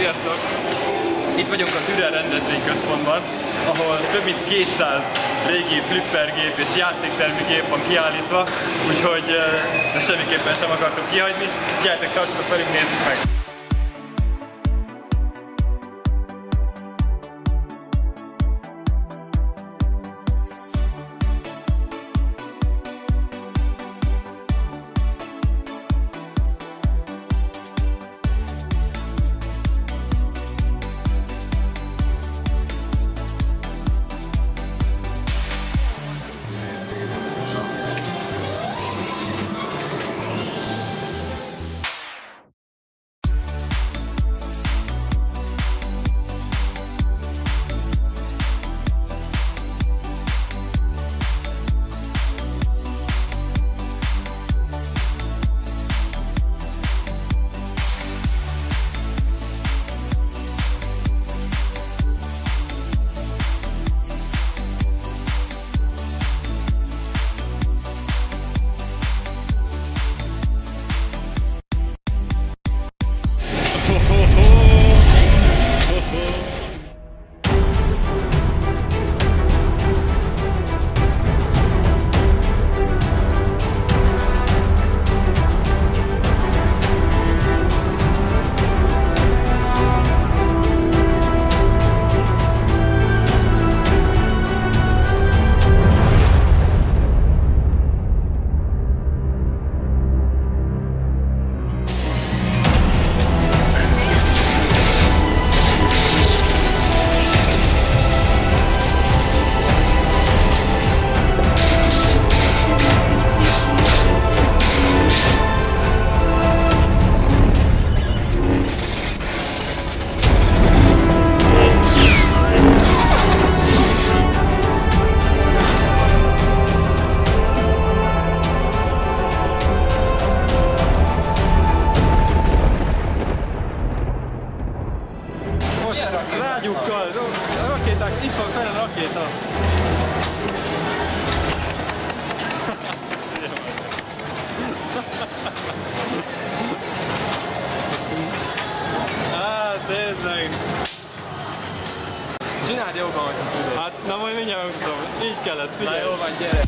Sziasztok! Itt vagyunk a Dürer rendezvényközpontban, ahol több mint 200 régi flippergép és játéktermigép van kiállítva, úgyhogy semmiképpen sem akartuk kihagyni. Gyertek, tartsatok velünk, nézzük meg! Rágyukkal, rakéták, itt van fenn a rakéta! Hát nézd meg! Csináld jobban, hogy tudod! Hát na majd mindjárt megmutatom, így kell ezt, figyelj! Na jól van, gyere!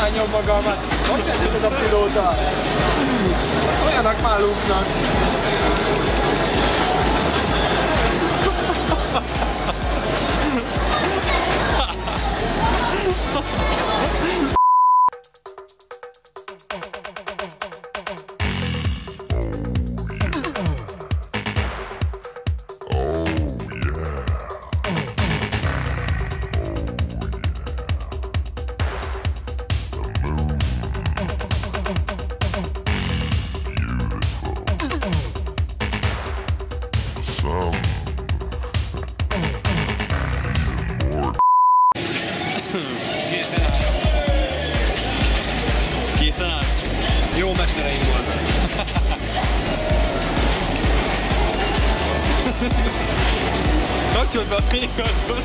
Hányom magamat! Hogy teszed ez a pilóta? Az olyanak már lúgnak! Készen állsz? Jó mestereim voltak. Kapcsold be a fénykartot!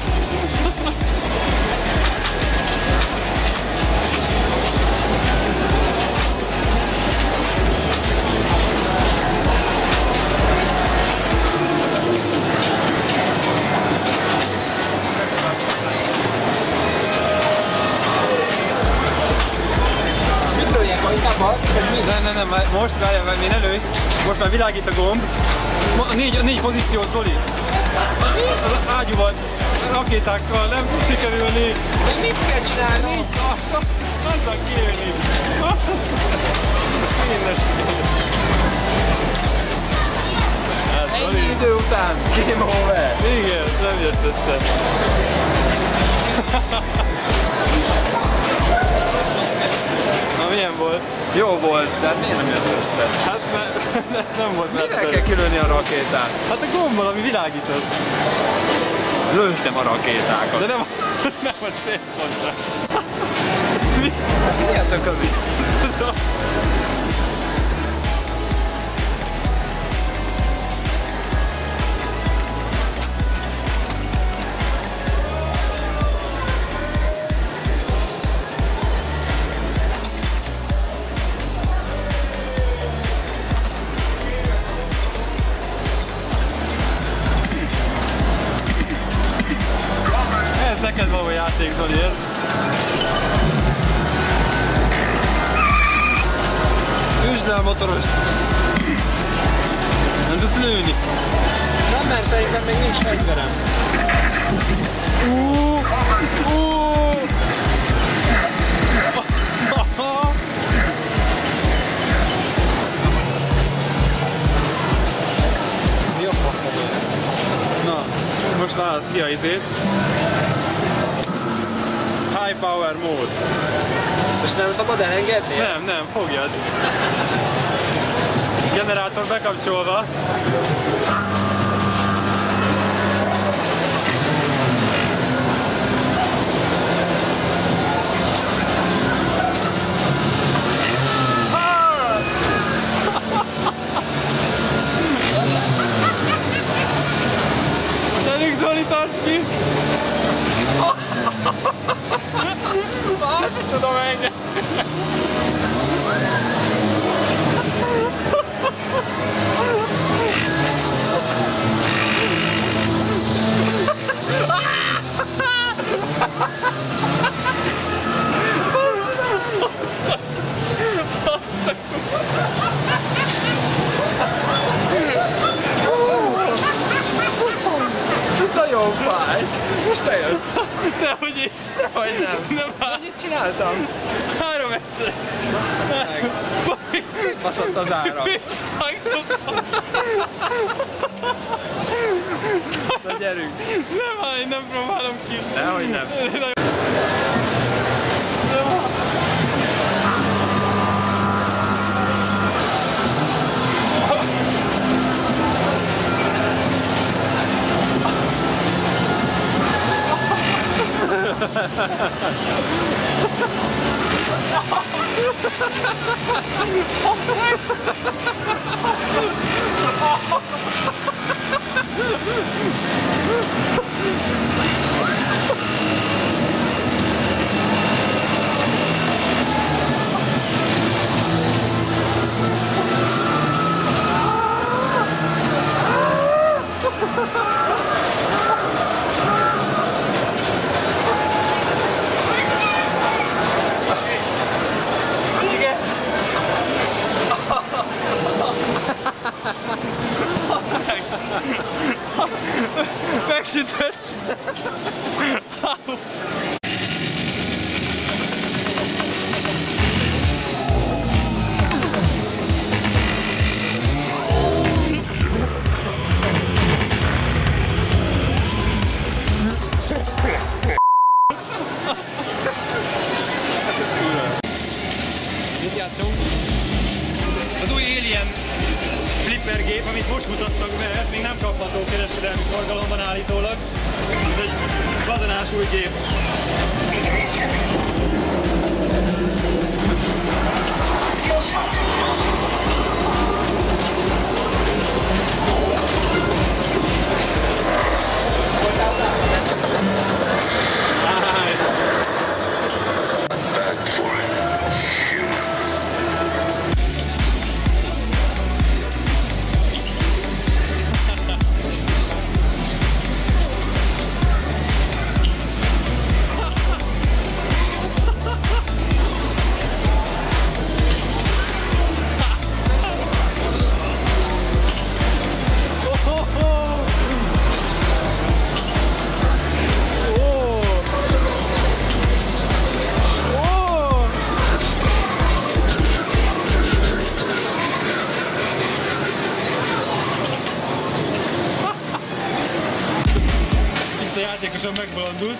Nem, most várjál, mert én előj. Most már világít a gomb. Négy pozíció, Zoli. Az ágyúval, rakétákkal nem fog sikerülni. De mit kell csinálni? Négy, azzal kijönni. Ennyi idő után, game over. Igen, nem jött össze. Na milyen volt? Jó volt, de hát miért nem jött össze? Hát nem volt messze. Mivel kell kilőni a rakétát? Hát a gombbal, ami világított. Lőttem a rakétákat. De nem a célpontra. Mi? Hát miért a kövi? Neked való játék, Zoli, ez? Üsd le a motorost! Nem tudsz lőni! Nem, mert szerintem még nincs fegyverem. Mi a faszom ez? Na, most válasz ki a izét. High power mód. És nem szabad elengedni? Nem, fogjad. Generátor bekapcsolva. Gyerünk Zoli, tarts ki! Azt sem tudom engem! Ez nagyon fáj! Most te jössz! Nehogy is! Nehogy nem! Mennyit csináltam? 3000! Basszeg! Szétbaszott az áram! Na gyerünk! Nem állj, nem próbálom ki! Nehogy nem! Megsütött! Mit játszunk? Az új Alien flippergép, amit most mutattak be, még nem kapható kereskedelmi forgalomban állítólag. Ez egy vadonás új gép. Játékosan megbolondult.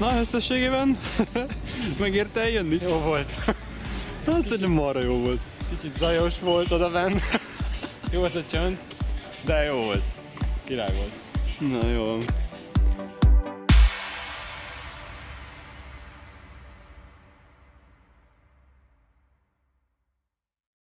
Na, összességében megérte eljönni? Jó volt. Hát szerintem marra jó volt. Kicsit zajos volt odabenn. Jó az a csönd, de jó volt. Király volt. Na jó.